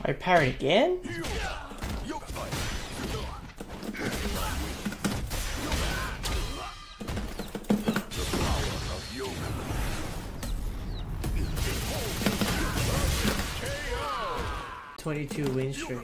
I parried again? Two win streak.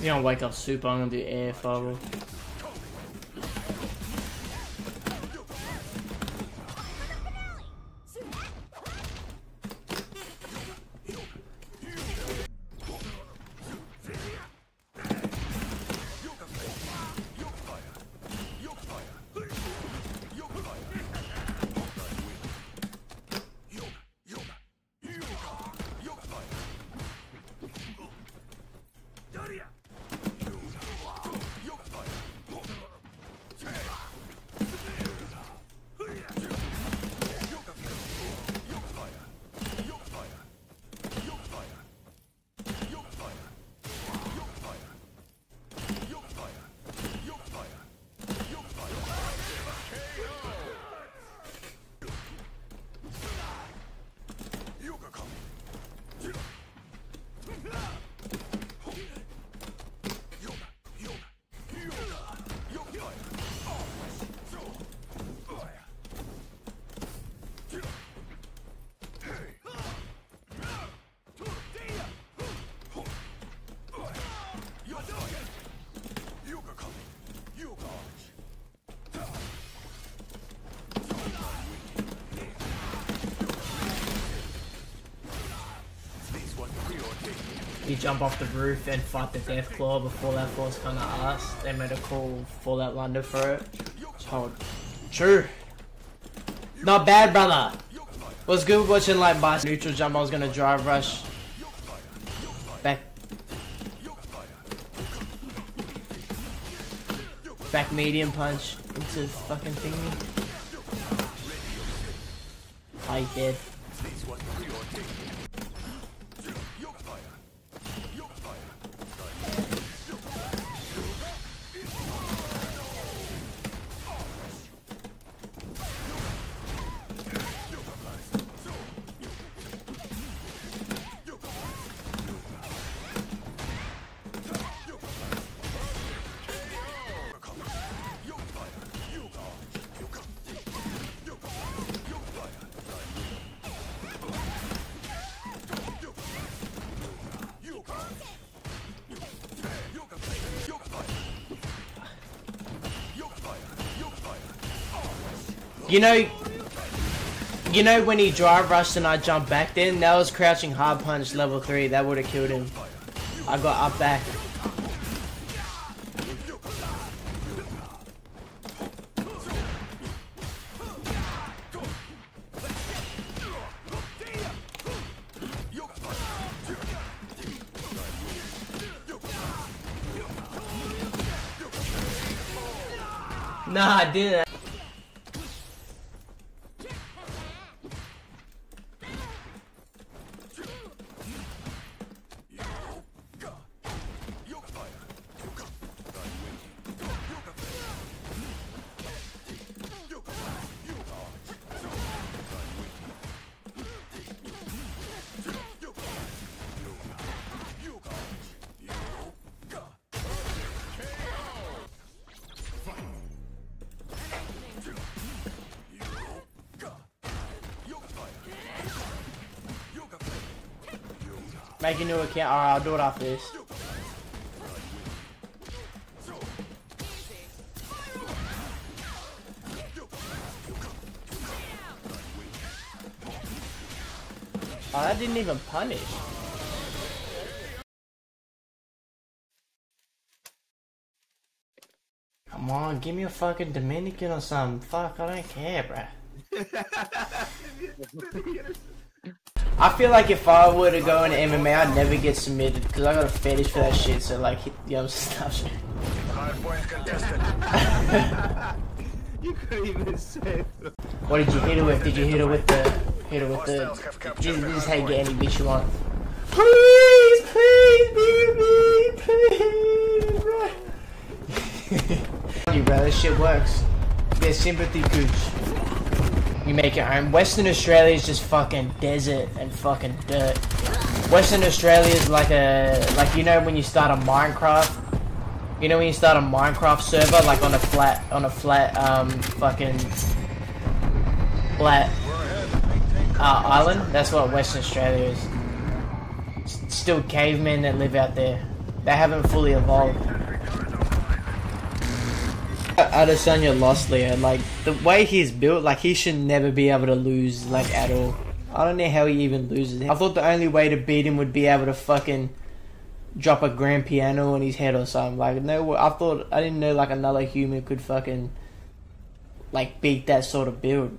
I'm gonna wake up super, I'm gonna do air fireball. You jump off the roof and fight the Deathclaw before that falls kinda ass. They made a cool Fallout London for it. Hold. True. Not bad, brother. What's good watching like my neutral jump? I was gonna drive rush. Back medium punch into the fucking thingy. I did. You know when he drive rushed and I jumped back then? That was crouching hard punch level 3. That would have killed him. I got up back. Nah, dude. Make a new account. Alright, I'll do it off this. Oh, that didn't even punish. Come on, give me a fucking Dominican or something. Fuck, I don't care, bruh. I feel like if I were to go into MMA, I'd never get submitted because I got a fetish for that shit. So like, yo, stop shit. You couldn't even say. What did you hit her with? Did you hit her with the? Hit her with the? This is how you get any bitch you want. Please, please, baby, please, bro. You bro, this shit works. Get sympathy, cooch. You make your own. Western Australia is just fucking desert and fucking dirt. Western Australia is like a, you know when you start a Minecraft, server, like on a flat, fucking flat island. That's what Western Australia is. It's still cavemen that live out there. They haven't fully evolved. Adesanya lost, Leo. Like, the way he's built, like, he should never be able to lose, like, at all. I don't know how he even loses. I thought the only way to beat him would be able to fucking drop a grand piano on his head or something. Like, no, I didn't know, like, another human could fucking, like, beat that sort of build.